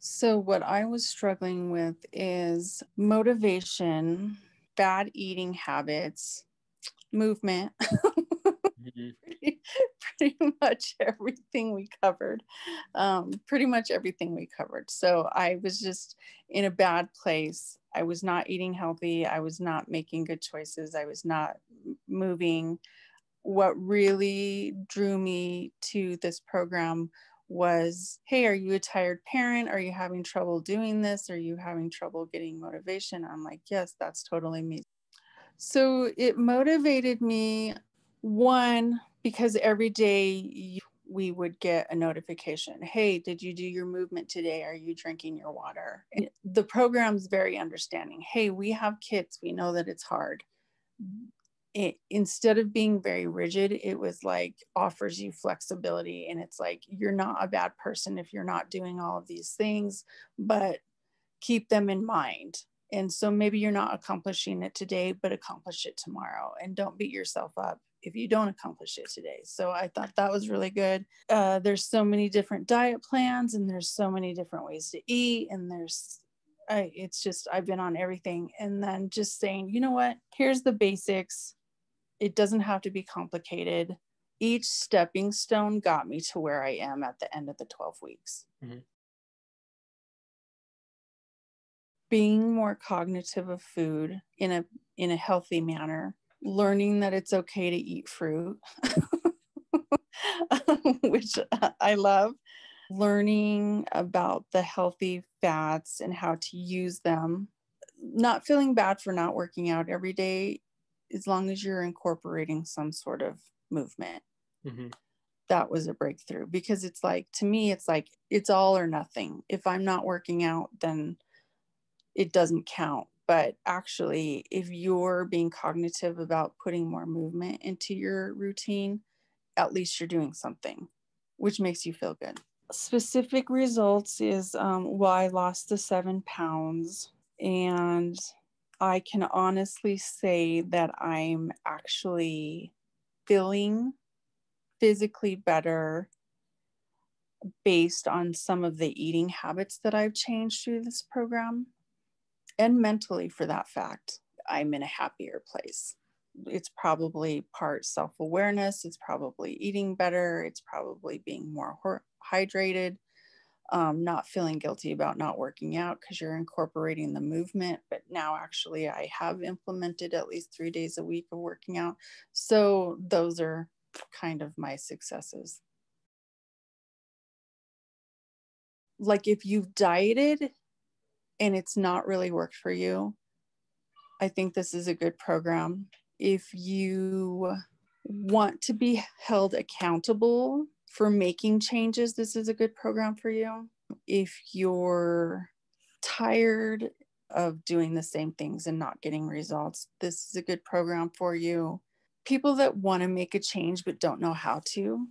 So what I was struggling with is motivation, bad eating habits, movement, pretty much everything we covered. So I was just in a bad place. I was not eating healthy. I was not making good choices. I was not moving. What really drew me to this program was, hey, are you a tired parent? Are you having trouble doing this? Are you having trouble getting motivation? I'm like, yes, that's totally me. So it motivated me, one, because every day we would get a notification. Hey, did you do your movement today? Are you drinking your water? And the program's very understanding. Hey, we have kids. We know that it's hard. Instead of being very rigid, it was like offers you flexibility. And it's like, you're not a bad person if you're not doing all of these things, but keep them in mind. And so maybe you're not accomplishing it today, but accomplish it tomorrow. And don't beat yourself up if you don't accomplish it today. So I thought that was really good. There's so many different diet plans, and there's so many different ways to eat. And it's just, I've been on everything. And then just saying, you know what, here's the basics. It doesn't have to be complicated. Each stepping stone got me to where I am at the end of the 12 weeks. Mm-hmm. Being more cognitive of food in a healthy manner, learning that it's okay to eat fruit, which I love, learning about the healthy fats and how to use them, not feeling bad for not working out every day, as long as you're incorporating some sort of movement. Mm-hmm. That was a breakthrough, because it's like, to me, it's like, it's all or nothing. If I'm not working out, then it doesn't count. But actually, if you're being cognitive about putting more movement into your routine, at least you're doing something, which makes you feel good. Specific results is, I lost the 7 pounds, and I can honestly say that I'm actually feeling physically better based on some of the eating habits that I've changed through this program, and mentally, for that fact. I'm in a happier place. It's probably part self-awareness. It's probably eating better. It's probably being more hydrated. Not feeling guilty about not working out because you're incorporating the movement. But now actually I have implemented at least 3 days a week of working out. So those are kind of my successes. Like, if you've dieted and it's not really worked for you, I think this is a good program. If you want to be held accountable for making changes, this is a good program for you. If you're tired of doing the same things and not getting results, this is a good program for you. People that want to make a change but don't know how to,